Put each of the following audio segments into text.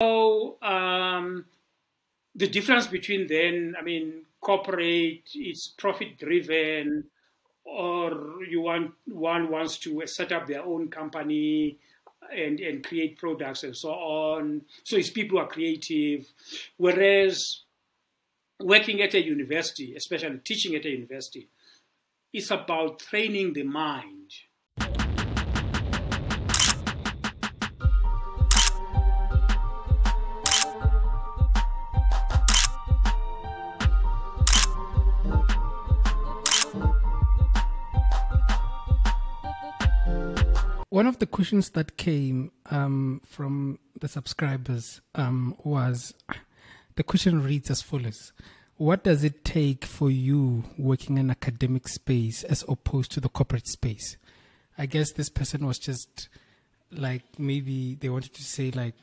So the difference between then, I mean, corporate, it's profit-driven, or one wants to set up their own company and create products and so on. So it's people who are creative. Whereas working at a university, especially teaching at a university, it's about training the mind. One of the questions that came from the subscribers was, the question reads as follows: what does it take for you working in academic space as opposed to the corporate space? I guess this person was just like, maybe they wanted to say like,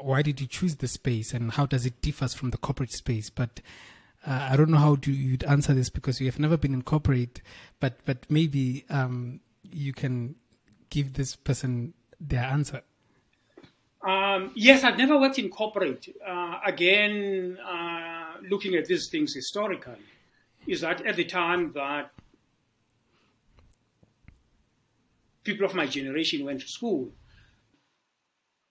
why did you choose this space and how does it differ from the corporate space? But I don't know how you'd answer this, because you have never been in corporate, but maybe you can give this person their answer. Yes, I've never worked in corporate. Again, looking at these things historically, is that at the time that people of my generation went to school,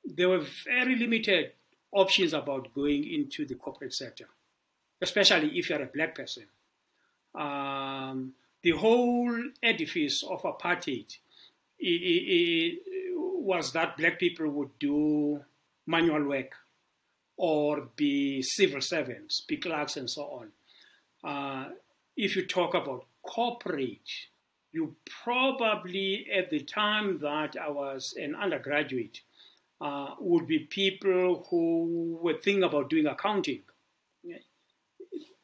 there were very limited options about going into the corporate sector, especially if you're a black person. The whole edifice of apartheid was that black people would do manual work or be civil servants, be clerks and so on. If you talk about corporate, you probably, at the time that I was an undergraduate, would be people who were thinking about doing accounting.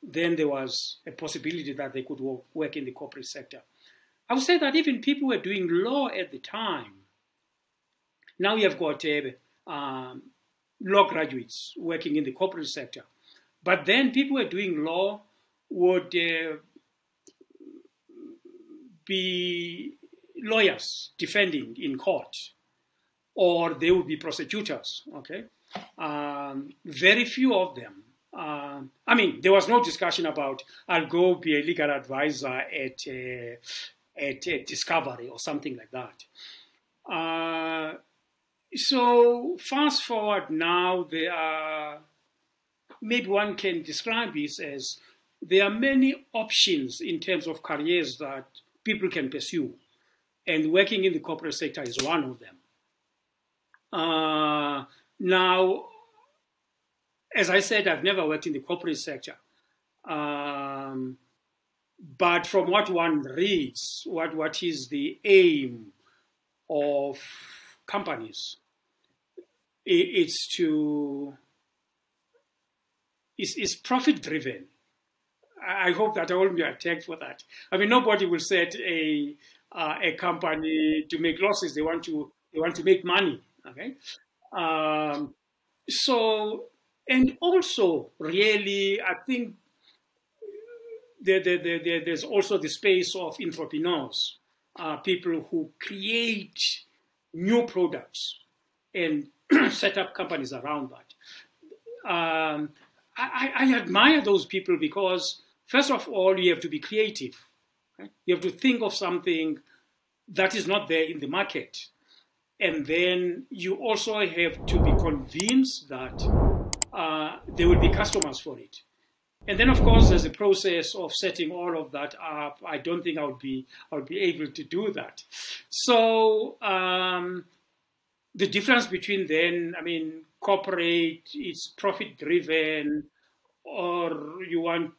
Then there was a possibility that they could work in the corporate sector. I would say that even people who were doing law at the time, now you have got law graduates working in the corporate sector. But then people who were doing law would be lawyers defending in court, or they would be prosecutors, okay? Very few of them. I mean, there was no discussion about, I'll go be a legal advisor at Discovery or something like that. So fast forward now, there are, maybe one can describe this as, there are many options in terms of careers that people can pursue, and working in the corporate sector is one of them. Now, as I said, I've never worked in the corporate sector. But from what one reads, what is the aim of companies? It's profit-driven. I hope that I won't be attacked for that. I mean, nobody will set a company to make losses. They want to make money. Okay, so and also really, I think. There's also the space of entrepreneurs, people who create new products and set up companies around that. I admire those people because, first of all, you have to be creative. Right? You have to think of something that is not there in the market. And then you also have to be convinced that there will be customers for it. And then, of course, there's a process of setting all of that up. I don't think I would be able to do that. So the difference between then, I mean, corporate, it's profit-driven, or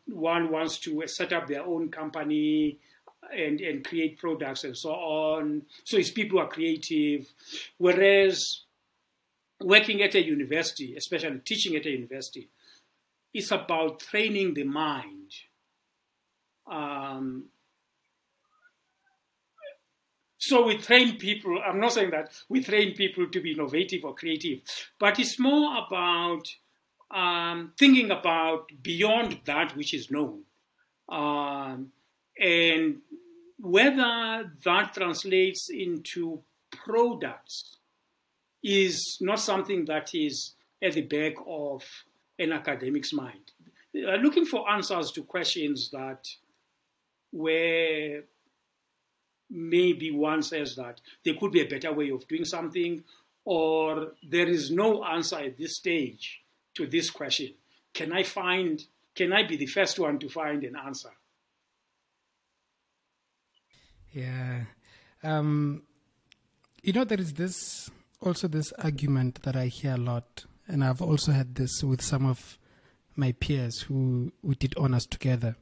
one wants to set up their own company and create products and so on. So it's people who are creative. Whereas working at a university, especially teaching at a university, it's about training the mind. So we train people, I'm not saying that we train people to be innovative or creative, but it's more about thinking about beyond that which is known. And whether that translates into products is not something that is at the back of an academic's mind. They are looking for answers to questions that where maybe one says that there could be a better way of doing something, or there is no answer at this stage to this question. Can I be the first one to find an answer? Yeah. You know, there is this, also this argument that I hear a lot, and I've also had this with some of my peers who did honors together.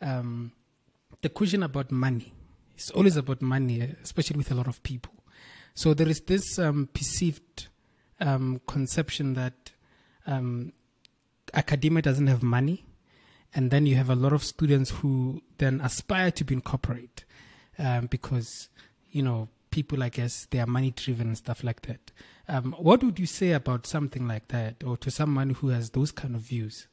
The question about money. It's always about money, especially with a lot of people. So there is this perceived conception that academia doesn't have money, and then you have a lot of students who then aspire to be in corporate because, you know, people, I guess, they are money-driven and stuff like that. What would you say about something like that, or to someone who has those kind of views?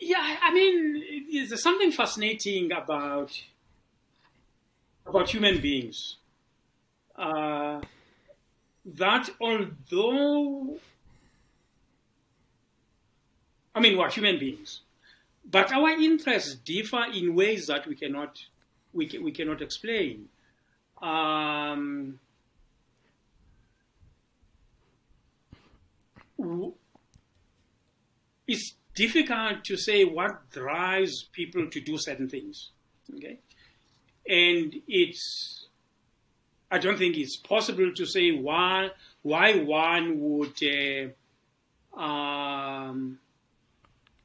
Yeah, I mean, there's something fascinating about human beings. That although, I mean, we're human beings, but our interests differ in ways that we cannot explain. It's difficult to say what drives people to do certain things, okay? And I don't think it's possible to say why one would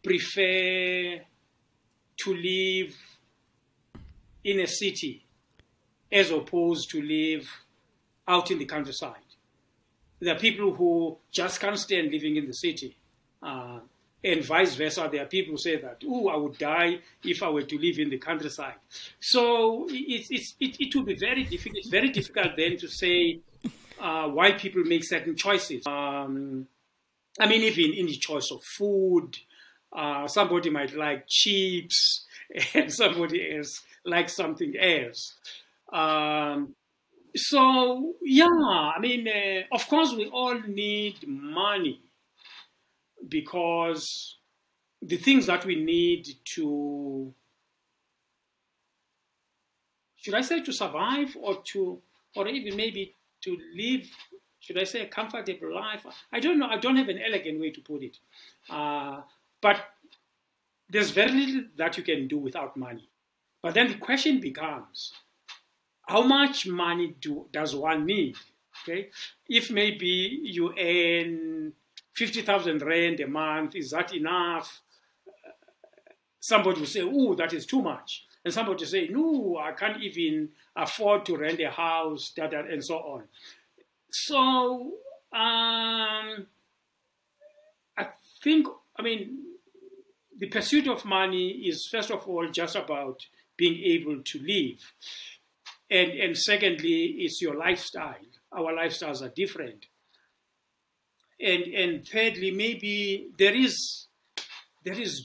prefer to live in a city as opposed to live out in the countryside. There are people who just can't stand living in the city, and vice versa. There are people who say that, "Oh, I would die if I were to live in the countryside." So it would be very difficult. It's very difficult then to say why people make certain choices. I mean, even in the choice of food, somebody might like chips, and somebody else likes something else. So, yeah, I mean, of course we all need money because the things that we need to, should I say to survive or even maybe to live, should I say a comfortable life? I don't know. I don't have an elegant way to put it. But there's very little that you can do without money. But then the question becomes, how much money does one need? Okay, if maybe you earn 50,000 rand a month, is that enough? Somebody will say, "Oh, that is too much," and somebody will say, "No, I can't even afford to rent a house," and so on. So I think, I mean, the pursuit of money is first of all just about being able to live. And secondly, it's your lifestyle. Our lifestyles are different. And thirdly, maybe there is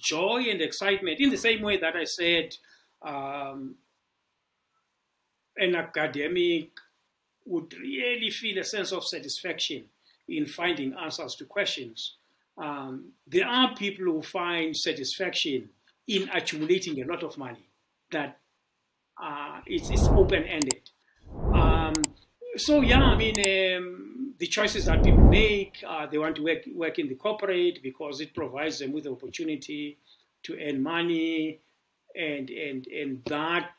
joy and excitement in the same way that I said an academic would really feel a sense of satisfaction in finding answers to questions. There are people who find satisfaction in accumulating a lot of money that it's open-ended. So yeah, I mean, the choices that people make, they want to work in the corporate because it provides them with the opportunity to earn money, and that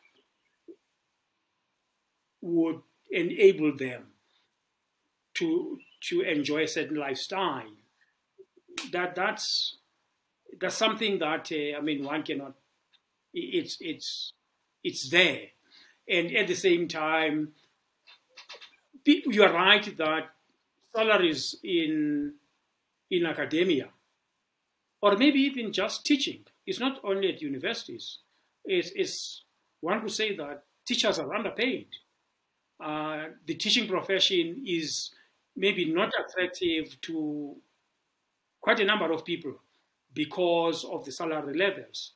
would enable them to enjoy a certain lifestyle. That's something that I mean, one cannot. It's there. And at the same time, you are right that salaries in academia, or maybe even just teaching, it's not only at universities. One could say that teachers are underpaid. The teaching profession is maybe not attractive to quite a number of people because of the salary levels.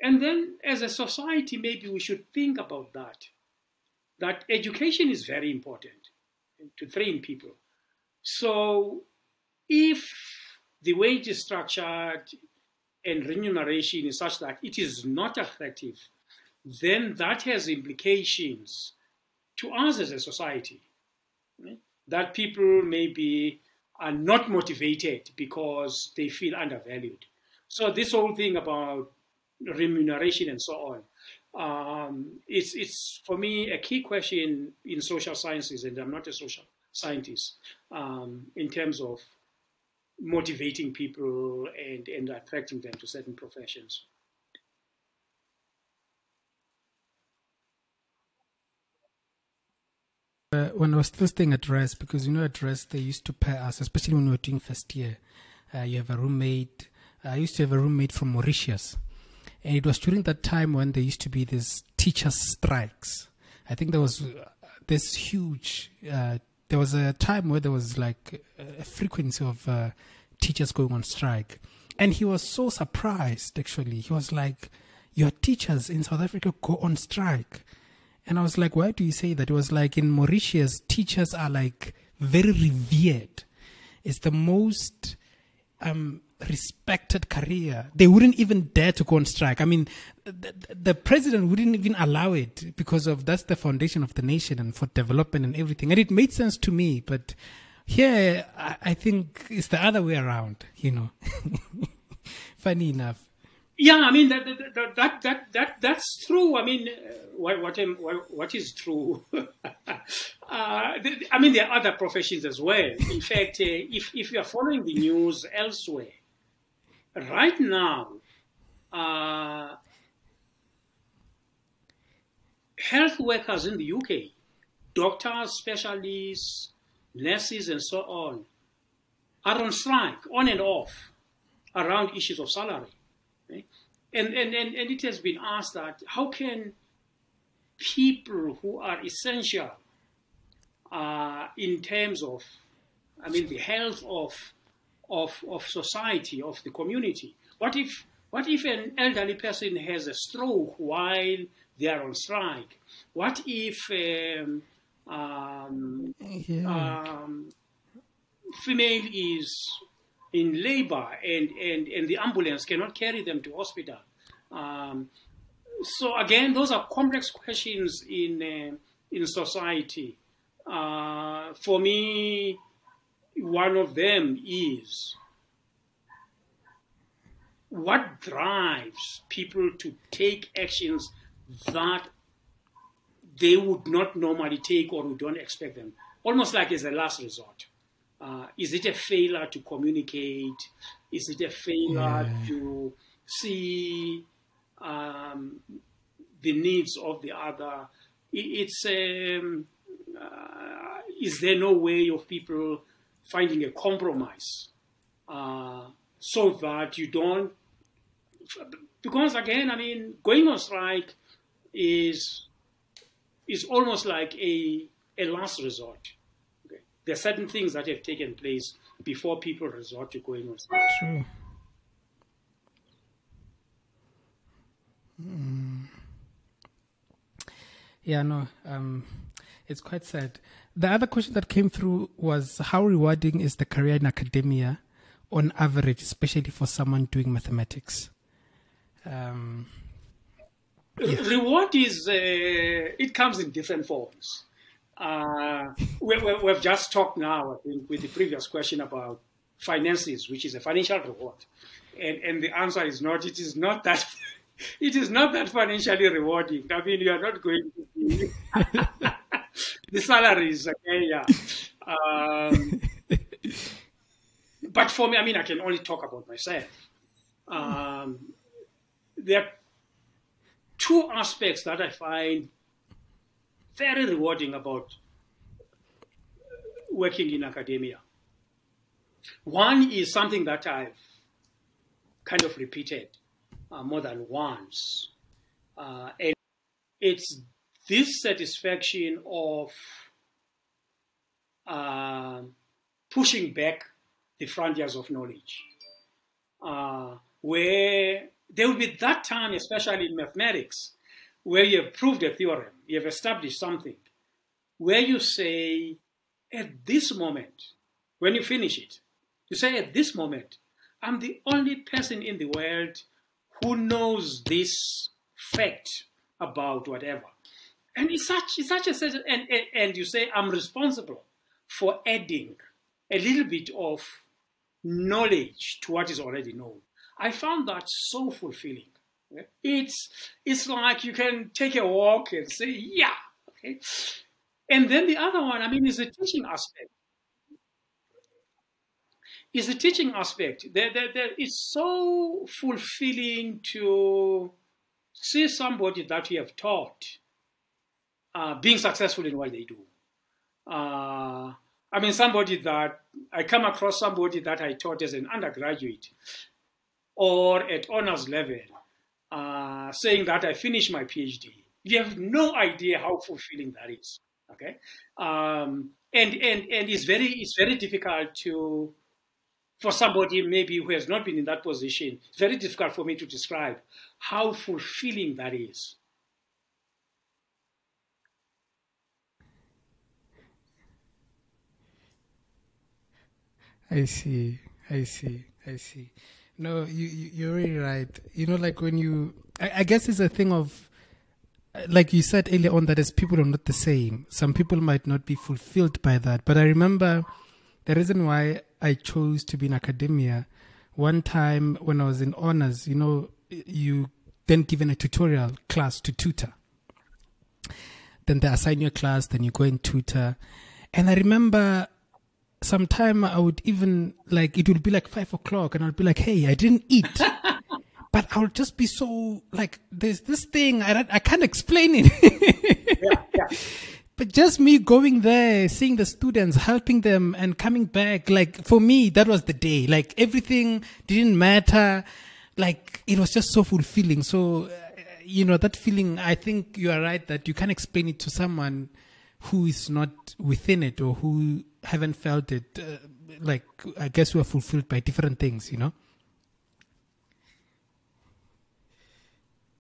And then as a society, maybe we should think about that education is very important to train people. So if the wage is structured and remuneration is such that it is not attractive, then that has implications to us as a society, right? That people maybe are not motivated because they feel undervalued. So this whole thing about remuneration and so on, it's for me a key question in social sciences, and I'm not a social scientist, in terms of motivating people and attracting them to certain professions. When I was still staying at RES, because you know at RES they used to pair us, especially when we were doing first year. You have a roommate. I used to have a roommate from Mauritius, and it was during that time when there used to be these teacher strikes. I think there was this huge. There was a time where there was like a frequency of teachers going on strike. And he was so surprised, actually. He was like, your teachers in South Africa go on strike. And I was like, why do you say that? It was like in Mauritius, teachers are like very revered. It's the most respected career. They wouldn't even dare to go on strike. I mean, the president wouldn't even allow it because of that's the foundation of the nation and for development and everything. And it made sense to me, but here I think it's the other way around, you know. Funny enough. Yeah, I mean that's true. I mean, what is true? I mean, there are other professions as well. In fact, if you are following the news elsewhere. Right now, health workers in the UK, doctors, specialists, nurses, and so on, are on strike, on and off, around issues of salary. Right? And it has been asked that how can people who are essential in terms of, I mean, the health of society, of the community. What if an elderly person has a stroke while they are on strike? What if female is in labor and the ambulance cannot carry them to hospital? So again, those are complex questions in society. For me, one of them is what drives people to take actions that they would not normally take or we don't expect them, almost like as a last resort. Is it a failure to communicate? Is it a failure to see the needs of the other? Is there no way of people finding a compromise so that you don't, because again, I mean, going on strike is almost like a last resort. Okay? There are certain things that have taken place before people resort to going on strike. True. Mm. Yeah, no, it's quite sad. The other question that came through was how rewarding is the career in academia on average, especially for someone doing mathematics? Reward is, it comes in different forms. We've just talked now, I think, with the previous question about finances, which is a financial reward. And the answer is not, it is not that. It is not that financially rewarding. I mean, you are not going to be the salaries, okay, yeah. But for me, I mean, I can only talk about myself. There are two aspects that I find very rewarding about working in academia. One is something that I've kind of repeated more than once. And it's this satisfaction of pushing back the frontiers of knowledge, where there will be that time, especially in mathematics, where you have proved a theorem, you have established something, where you say, at this moment, when you finish it, You say, at this moment, I'm the only person in the world who knows this fact about whatever. And it's such a, and you say, I'm responsible for adding a little bit of knowledge to what is already known. I found that so fulfilling. It's like you can take a walk and say, yeah. Okay. And then the other one, I mean, is the teaching aspect. Is the teaching aspect. It's so fulfilling to see somebody that you have taught being successful in what they do. I mean, somebody that I come across, somebody that I taught as an undergraduate or at honors level, saying that I finished my PhD. You have no idea how fulfilling that is. Okay, and it's very difficult to, for somebody maybe who has not been in that position, it's very difficult for me to describe how fulfilling that is. I see. No, you're really right. You know, like when you, I guess it's a thing of, like you said earlier on, that as people are not the same, some people might not be fulfilled by that. But I remember the reason why I chose to be in academia, one time when I was in honors, you know, you then given a tutorial class to tutor. Then they assign you a class, then you go and tutor. And I remember sometime I would even, like, it would be like 5 o'clock and I'd be like, hey, I didn't eat. But I'll just be so, like, there's this thing, I can't explain it. Yeah. But just me going there, seeing the students, helping them and coming back, like, for me, that was the day. Like, everything didn't matter. Like, it was just so fulfilling. So, you know, that feeling, I think you are right that you can't explain it to someone who is not within it or who haven't felt it. Like, I guess we are fulfilled by different things, you know?